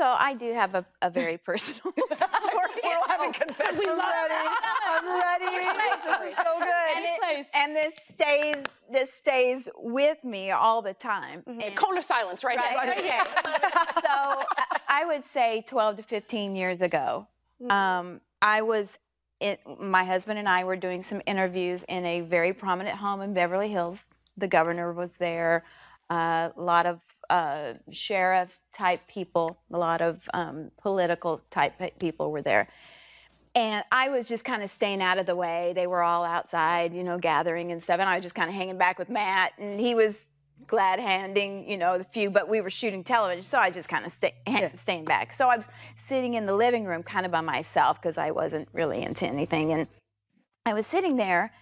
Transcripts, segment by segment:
So I do have a very personal story. We're having confession ready. I'm ready. This is so good. And this stays with me all the time. Mm-hmm. Cone of silence, right here. So I would say 12 to 15 years ago, my husband and I were doing some interviews in a very prominent home in Beverly Hills. The governor was there. A lot of sheriff-type people, a lot of political-type people were there. And I was just kind of staying out of the way. They were all outside, you know, gathering and stuff. And I was just kind of hanging back with Matt. And he was glad-handing, you know, the few. But we were shooting television, so I just kind of staying back. So I was sitting in the living room kind of by myself because I wasn't really into anything. And I was sitting there,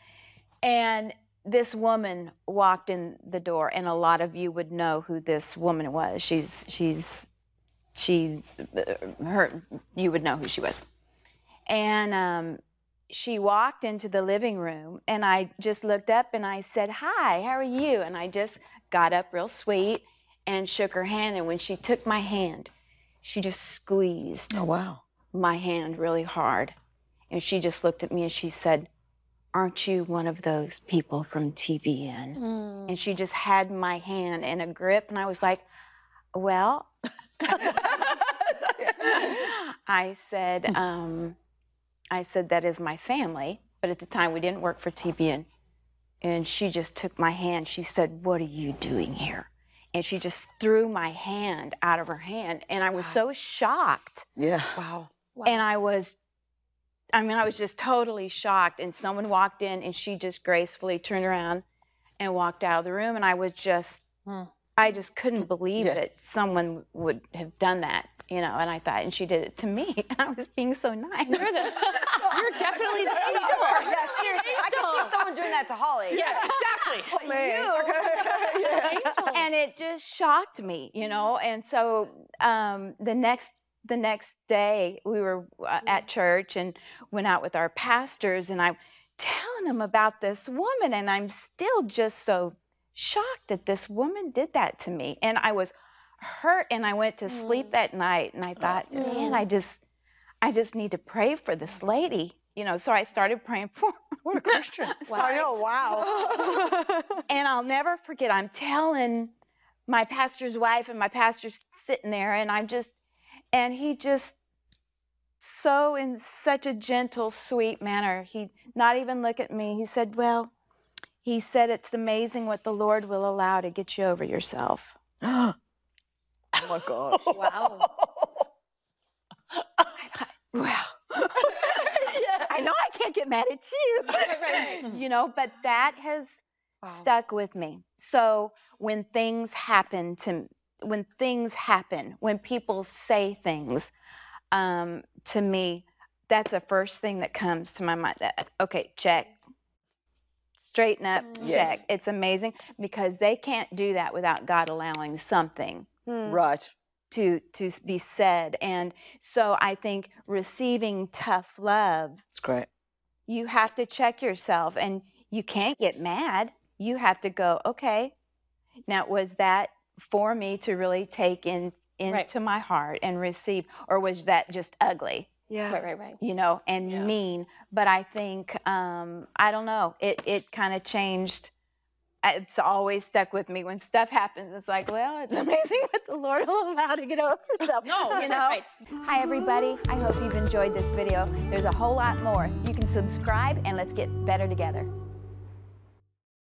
and this woman walked in the door, and a lot of you would know who this woman was. You would know who she was. And she walked into the living room, and I just looked up and I said, "Hi, how are you?" And I just got up real sweet and shook her hand. And when she took my hand, she just squeezed my hand really hard. And she just looked at me and she said, "Aren't you one of those people from TBN?" Mm. And she just had my hand in a grip, and I was like, well, I said, "That is my family." But at the time, we didn't work for TBN. And she just took my hand. She said, "What are you doing here?" And she just threw my hand out of her hand. And I was so shocked. Yeah. Wow. And I was just totally shocked. And someone walked in, and she just gracefully turned around and walked out of the room. And I was just, I just couldn't believe that someone would have done that, you know. And I thought, and she did it to me. And I was being so nice. You're definitely the sweet person. Yes, I can see someone doing that to Holly. Yeah, exactly. But you, Angel. And it just shocked me, you know. And so the next day, we were at church and went out with our pastors, and I'm telling them about this woman, and I'm still just so shocked that this woman did that to me. And I was hurt, and I went to sleep that night, and I thought, man, I just need to pray for this lady, you know. So I started praying for her. What a Christian. And I'll never forget, I'm telling my pastor's wife, and my pastor's sitting there, and And he just, so in such a gentle, sweet manner, he not even look at me. He said, "Well," he said, "it's amazing what the Lord will allow to get you over yourself." Oh my God. Wow. I thought, well, I know I can't get mad at you. You know, but that has stuck with me. So when people say things to me, that's the first thing that comes to my mind. Okay, check. Straighten up, check. It's amazing, because they can't do that without God allowing something to be said. And so I think receiving tough love, it's great. You have to check yourself, and you can't get mad. You have to go, okay, now was that for me to really take into my heart and receive, or was that just ugly? Yeah. Right. You know, and mean. But I think, I don't know, it kind of changed. It's always stuck with me. When stuff happens, it's like, well, it's amazing what the Lord will allow to get over herself. No, you know. Right. Hi, everybody. I hope you've enjoyed this video. There's a whole lot more. You can subscribe, and let's get better together.